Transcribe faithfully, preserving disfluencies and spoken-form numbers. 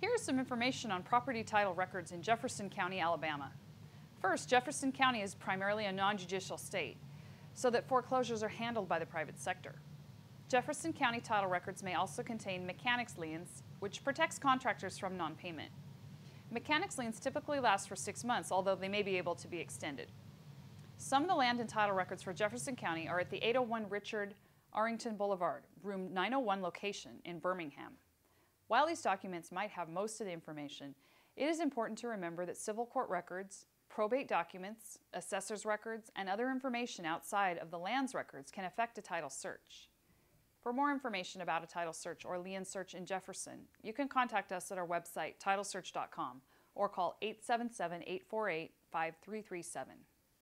Here's some information on property title records in Jefferson County, Alabama. First, Jefferson County is primarily a non-judicial state, so that foreclosures are handled by the private sector. Jefferson County title records may also contain mechanics liens, which protects contractors from non-payment. Mechanics liens typically last for six months, although they may be able to be extended. Some of the land and title records for Jefferson County are at the eight oh one Richard Arrington Boulevard, room nine oh one location in Birmingham. While these documents might have most of the information, it is important to remember that civil court records, probate documents, assessor's records, and other information outside of the land's records can affect a title search. For more information about a title search or lien search in Jefferson, you can contact us at our website, title search dot com, or call eight seven seven, eight four eight, five three three seven.